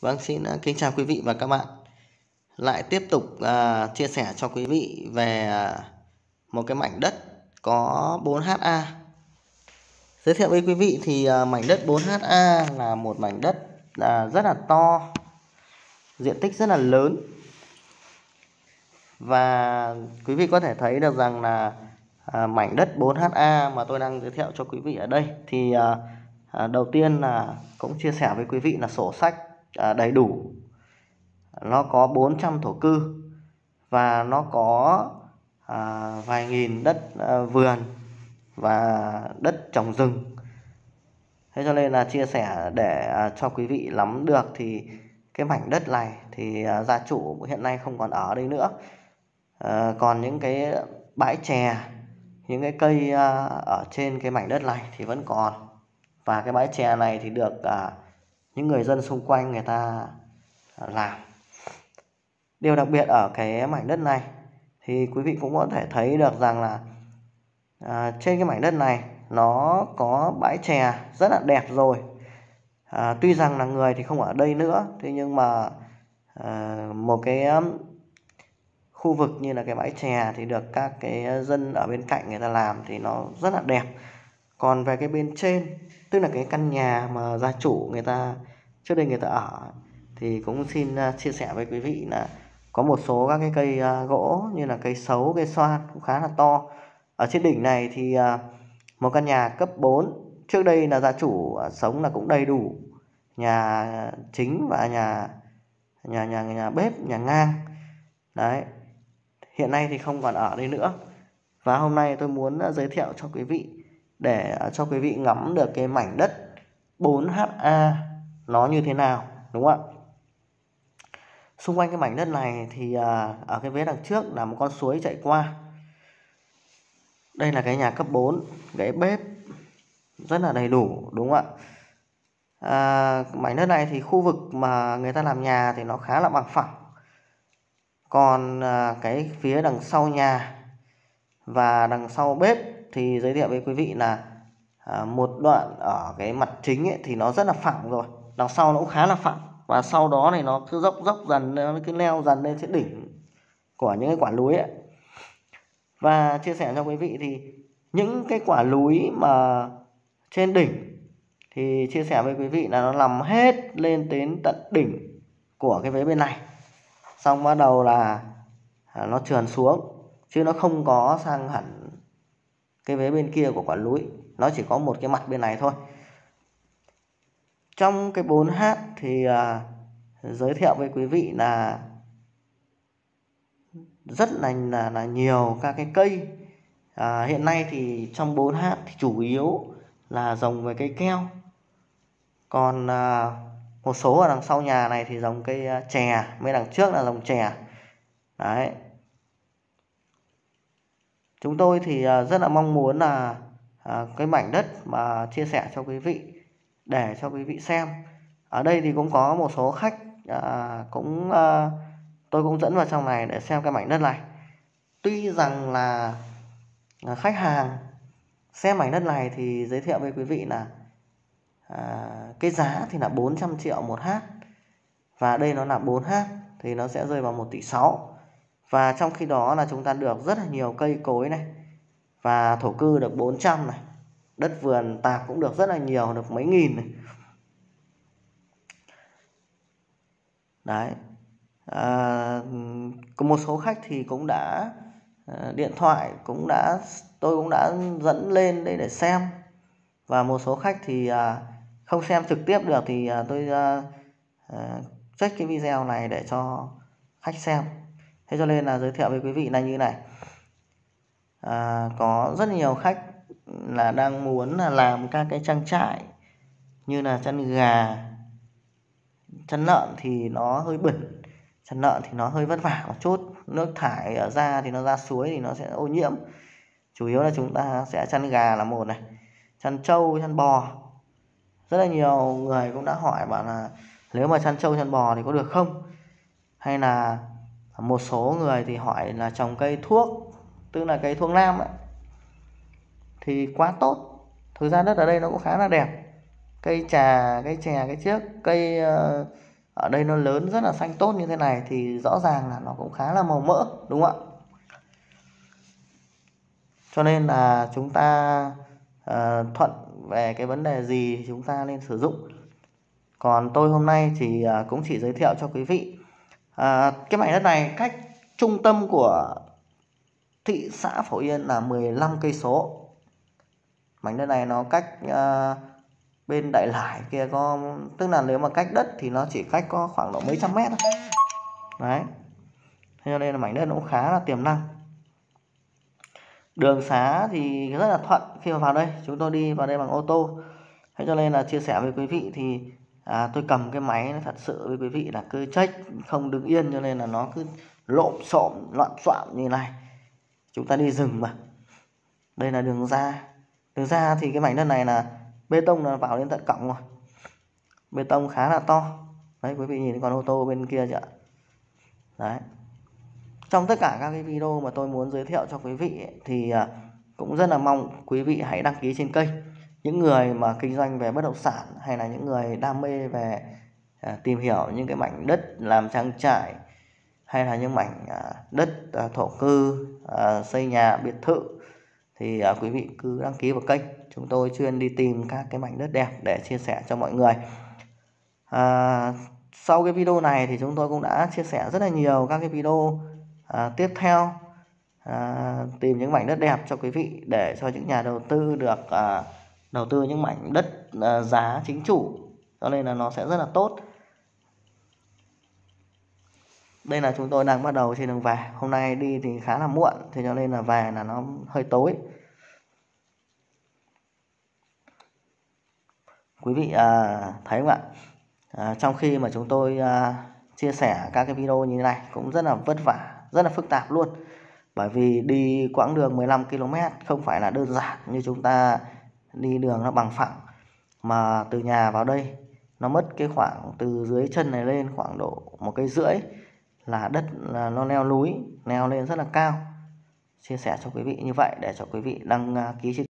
Vâng, xin kính chào quý vị và các bạn. Lại tiếp tục chia sẻ cho quý vị về một cái mảnh đất có 4HA. Giới thiệu với quý vị thì mảnh đất 4HA là một mảnh đất rất là to, diện tích rất là lớn. Và quý vị có thể thấy được rằng là mảnh đất 4HA mà tôi đang giới thiệu cho quý vị ở đây thì đầu tiên là cũng chia sẻ với quý vị là sổ sách đầy đủ. Nó có 400 thổ cư và nó có vài nghìn đất vườn và đất trồng rừng. Thế cho nên là chia sẻ để cho quý vị nắm được thì cái mảnh đất này thì gia chủ hiện nay không còn ở đây nữa. Còn những cái bãi chè, những cái cây ở trên cái mảnh đất này thì vẫn còn. Và cái bãi chè này thì được những người dân xung quanh người ta làm. Điều đặc biệt ở cái mảnh đất này thì quý vị cũng có thể thấy được rằng là trên cái mảnh đất này nó có bãi chè rất là đẹp rồi. Tuy rằng là người thì không ở đây nữa, thế nhưng mà một cái khu vực như là cái bãi chè thì được các cái dân ở bên cạnh người ta làm thì nó rất là đẹp. Còn về cái bên trên, tức là cái căn nhà mà gia chủ người ta trước đây người ta ở, thì cũng xin chia sẻ với quý vị là có một số các cái cây gỗ như là cây sấu, cây xoan cũng khá là to. Ở trên đỉnh này thì một căn nhà cấp 4, trước đây là gia chủ sống là cũng đầy đủ nhà chính và nhà bếp, nhà ngang. Đấy, hiện nay thì không còn ở đây nữa. Và hôm nay tôi muốn giới thiệu cho quý vị, để cho quý vị ngắm được cái mảnh đất 4HA nó như thế nào, đúng không ạ? Xung quanh cái mảnh đất này thì ở cái vế đằng trước là một con suối chạy qua. Đây là cái nhà cấp 4, cái bếp rất là đầy đủ, đúng không ạ? Mảnh đất này thì khu vực mà người ta làm nhà thì nó khá là bằng phẳng. Còn cái phía đằng sau nhà và đằng sau bếp thì giới thiệu với quý vị là một đoạn ở cái mặt chính ấy, thì nó rất là phẳng rồi. Đằng sau nó cũng khá là phẳng. Và sau đó này nó cứ dốc dần, nó cứ leo dần lên trên đỉnh của những cái quả núi ấy. Và chia sẻ cho quý vị thì những cái quả núi mà trên đỉnh thì chia sẻ với quý vị là nó nằm hết lên đến tận đỉnh của cái vế bên này. Xong bắt đầu là nó trườn xuống, chứ nó không có sang hẳn cái vế bên kia của quả núi, nó chỉ có một cái mặt bên này thôi. Trong cái 4H thì giới thiệu với quý vị là rất là nhiều các cái cây. Hiện nay thì trong 4H thì chủ yếu là trồng về cây keo. Còn một số ở đằng sau nhà này thì trồng cây chè, mấy đằng trước là trồng chè. Đấy, chúng tôi thì rất là mong muốn là cái mảnh đất mà chia sẻ cho quý vị để cho quý vị xem. Ở đây thì cũng có một số khách tôi cũng dẫn vào trong này để xem cái mảnh đất này. Tuy rằng là khách hàng xem mảnh đất này thì giới thiệu với quý vị là cái giá thì là 400 triệu một hát. Và đây nó là 4H thì nó sẽ rơi vào 1,6 tỷ. Và trong khi đó là chúng ta được rất là nhiều cây cối này. Và thổ cư được 400 này. Đất vườn tạp cũng được rất là nhiều, được mấy nghìn này. Đấy. Một số khách thì cũng đã điện thoại, tôi cũng đã dẫn lên đây để xem. Và một số khách thì không xem trực tiếp được thì tôi check cái video này để cho khách xem. Thế cho nên là giới thiệu với quý vị là như này. Có rất nhiều khách là đang muốn là làm các cái trang trại như là chăn gà, chăn lợn thì nó hơi bẩn, chăn lợn thì nó hơi vất vả một chút, nước thải ra thì nó ra suối thì nó sẽ ô nhiễm. Chủ yếu là chúng ta sẽ chăn gà là một này, chăn trâu, chăn bò. Rất là nhiều người cũng đã hỏi bạn là nếu mà chăn trâu, chăn bò thì có được không? Hay là một số người thì hỏi là trồng cây thuốc, tức là cây thuốc nam ấy, thì quá tốt. Thực ra đất ở đây nó cũng khá là đẹp. Cây trà, cây chiếc, cây ở đây nó lớn rất là xanh tốt như thế này thì rõ ràng là nó cũng khá là màu mỡ, đúng không ạ? Cho nên là chúng ta thuận về cái vấn đề gì thì chúng ta nên sử dụng. Còn tôi hôm nay thì cũng chỉ giới thiệu cho quý vị cái mảnh đất này cách trung tâm của thị xã Phổ Yên là 15 cây số. Mảnh đất này nó cách bên Đại Lải kia có, tức là nếu mà cách đất thì nó chỉ cách có khoảng độ mấy trăm mét thôi. Đấy. Thế cho nên là mảnh đất nó cũng khá là tiềm năng. Đường xá thì rất là thuận khi mà vào đây, chúng tôi đi vào đây bằng ô tô. Thế cho nên là chia sẻ với quý vị thì tôi cầm cái máy thật sự với quý vị là cứ check không đứng yên, cho nên là nó cứ lộm xộm loạn xoạng như này. Chúng ta đi rừng mà. Đây là đường ra. Đường ra thì cái mảnh đất này là bê tông là vào đến tận cổng rồi. Bê tông khá là to. Đấy, quý vị nhìn con ô tô bên kia chưa? Đấy. Trong tất cả các cái video mà tôi muốn giới thiệu cho quý vị ấy, thì cũng rất là mong quý vị hãy đăng ký trên kênh. Những người mà kinh doanh về bất động sản hay là những người đam mê về tìm hiểu những cái mảnh đất làm trang trại hay là những mảnh đất thổ cư, xây nhà biệt thự thì quý vị cứ đăng ký vào kênh. Chúng tôi chuyên đi tìm các cái mảnh đất đẹp để chia sẻ cho mọi người. Sau cái video này thì chúng tôi cũng đã chia sẻ rất là nhiều các cái video tiếp theo tìm những mảnh đất đẹp cho quý vị, để cho những nhà đầu tư được đầu tư những mảnh đất giá chính chủ, cho nên là nó sẽ rất là tốt. Đây là chúng tôi đang bắt đầu trên đường về. Hôm nay đi thì khá là muộn, thế cho nên là về là nó hơi tối. Quý vị thấy không ạ? Trong khi mà chúng tôi chia sẻ các cái video như thế này cũng rất là vất vả, rất là phức tạp luôn. Bởi vì đi quãng đường 15 km không phải là đơn giản như chúng ta đi đường nó bằng phẳng. Mà từ nhà vào đây nó mất cái khoảng từ dưới chân này lên khoảng độ 1,5 cây là đất là nó leo núi, leo lên rất là cao. Chia sẻ cho quý vị như vậy để cho quý vị đăng ký